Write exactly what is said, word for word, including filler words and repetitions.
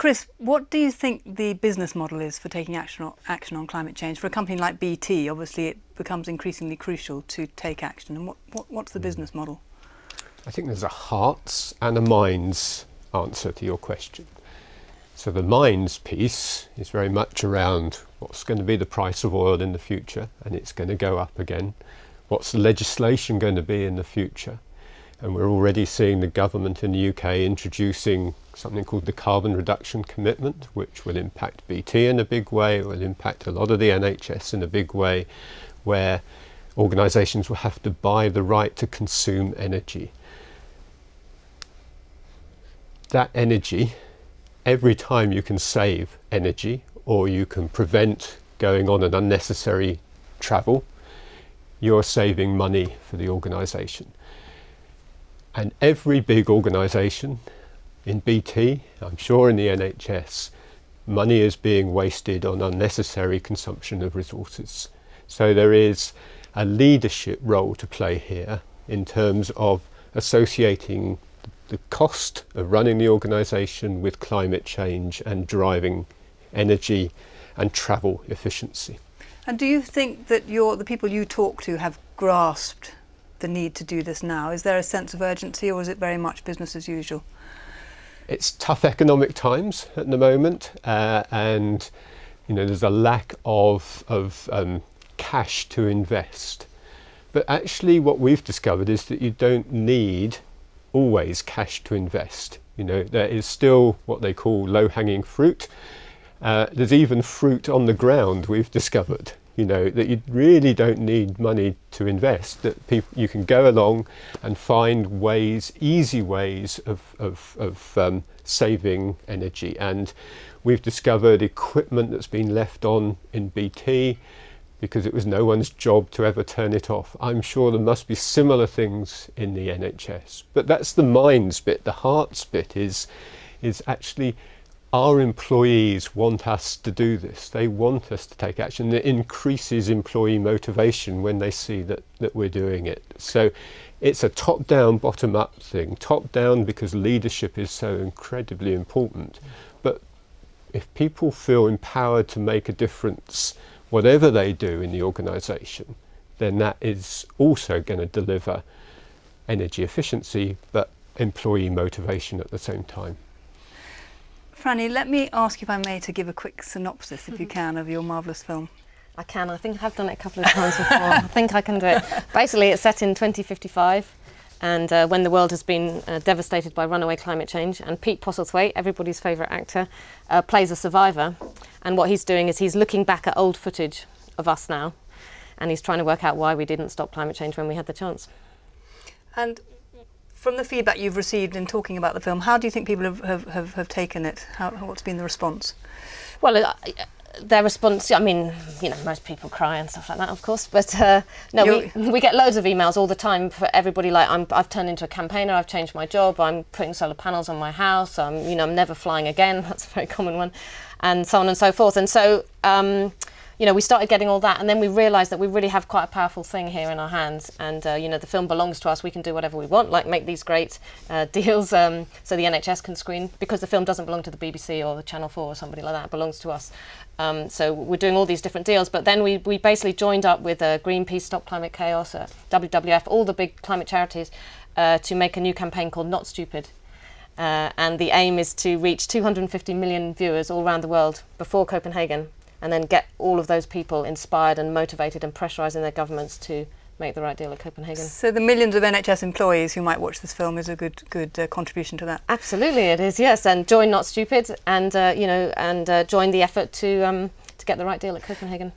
Chris, what do you think the business model is for taking action on, action on climate change? For a company like B T, obviously it becomes increasingly crucial to take action. And what, what, what's the business model? I think there's a hearts and a minds answer to your question. So the minds piece is very much around what's going to be the price of oil in the future, and it's going to go up again. What's the legislation going to be in the future? And we're already seeing the government in the U K introducing something called the Carbon Reduction Commitment, which will impact B T in a big way, it will impact a lot of the N H S in a big way, where organisations will have to buy the right to consume energy. That energy, every time you can save energy or you can prevent going on an unnecessary travel, you're saving money for the organisation. And every big organisation in B T, I'm sure in the N H S, money is being wasted on unnecessary consumption of resources. So there is a leadership role to play here in terms of associating the cost of running the organisation with climate change and driving energy and travel efficiency. And do you think that your, the people you talk to have grasped the need to do this now? Is there a sense of urgency, or is it very much business as usual? It's tough economic times at the moment, uh, and you know there's a lack of, of um, cash to invest. But actually what we've discovered is that you don't need always cash to invest. You know, there is still what they call low-hanging fruit. Uh, there's even fruit on the ground, we've discovered, you know, that you really don't need money to invest, that people, you can go along and find ways, easy ways of, of, of um, saving energy. And we've discovered equipment that's been left on in B T because it was no one's job to ever turn it off. I'm sure there must be similar things in the N H S. But that's the minds bit. The hearts bit is, is actually our employees want us to do this. They want us to take action. It increases employee motivation when they see that, that we're doing it. So it's a top-down, bottom-up thing. Top-down because leadership is so incredibly important. But if people feel empowered to make a difference, whatever they do in the organisation, then that is also going to deliver energy efficiency, but employee motivation at the same time. Franny, let me ask you, if I may, to give a quick synopsis, if you can, of your marvellous film. I can. I think I have done it a couple of times before. I think I can do it. Basically, it's set in twenty fifty-five, and uh, when the world has been uh, devastated by runaway climate change, and Pete Postlethwaite, everybody's favourite actor, uh, plays a survivor. And what he's doing is he's looking back at old footage of us now, and he's trying to work out why we didn't stop climate change when we had the chance. And from the feedback you've received in talking about the film, how do you think people have, have, have, have taken it? How, what's been the response? Well, uh, their response, I mean, you know, most people cry and stuff like that, of course, but uh, no, we, we get loads of emails all the time for everybody, like, I'm, I've turned into a campaigner, I've changed my job, I'm putting solar panels on my house, I'm, you know, I'm never flying again, that's a very common one, and so on and so forth. And so, um, you know, we started getting all that, and then we realised that we really have quite a powerful thing here in our hands, and, uh, you know, the film belongs to us, we can do whatever we want, like make these great uh, deals um, so the N H S can screen, because the film doesn't belong to the B B C or the Channel four or somebody like that, it belongs to us. Um, so we're doing all these different deals, but then we, we basically joined up with uh, Greenpeace, Stop Climate Chaos, uh, W W F, all the big climate charities, uh, to make a new campaign called Not Stupid. Uh, and the aim is to reach two hundred fifty million viewers all around the world before Copenhagen, and then get all of those people inspired and motivated and pressurising their governments to make the right deal at Copenhagen. So the millions of N H S employees who might watch this film is a good good uh, contribution to that. Absolutely it is, yes, and join Not Stupid, and uh, you know, and uh, join the effort to um, to get the right deal at Copenhagen.